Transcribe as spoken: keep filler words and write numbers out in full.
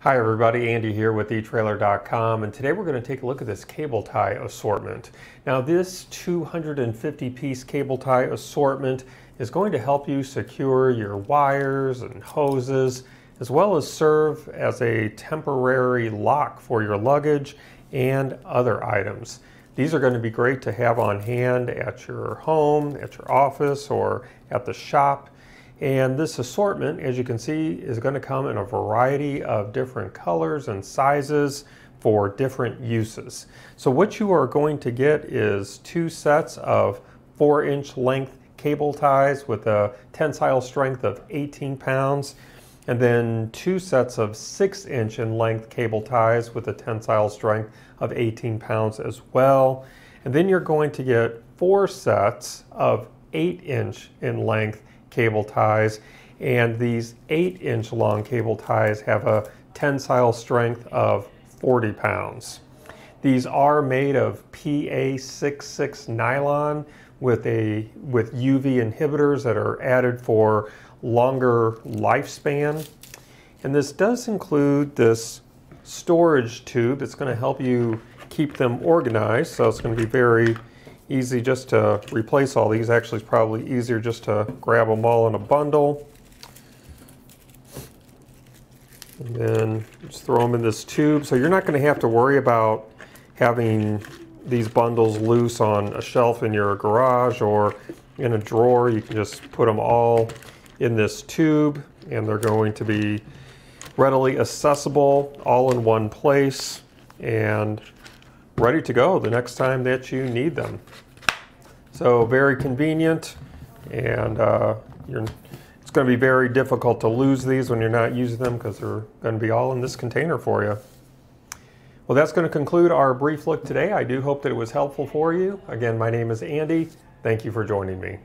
Hi everybody, Andy here with e Trailer dot com, and today we're going to take a look at this cable tie assortment. Now this two hundred fifty piece cable tie assortment is going to help you secure your wires and hoses, as well as serve as a temporary lock for your luggage and other items. These are going to be great to have on hand at your home, at your office, or at the shop. And this assortment, as you can see, is going to come in a variety of different colors and sizes for different uses. So what you are going to get is two sets of four inch length cable ties with a tensile strength of eighteen pounds, and then two sets of six inch in length cable ties with a tensile strength of eighteen pounds as well. And then you're going to get four sets of eight inch in length cable ties, and these eight inch long cable ties have a tensile strength of forty pounds. These are made of P A sixty-six nylon with a with U V inhibitors that are added for longer lifespan. And this does include this storage tube that's going to help you keep them organized, so it's going to be very easy just to replace all these. Actually, it's probably easier just to grab them all in a bundle and then just throw them in this tube. So you're not going to have to worry about having these bundles loose on a shelf in your garage or in a drawer. You can just put them all in this tube and they're going to be readily accessible, all in one place, and ready to go the next time that you need them. So very convenient, and uh, you're, it's going to be very difficult to lose these when you're not using them, because they're going to be all in this container for you. Well, that's going to conclude our brief look today. I do hope that it was helpful for you. Again, my name is Andy. Thank you for joining me.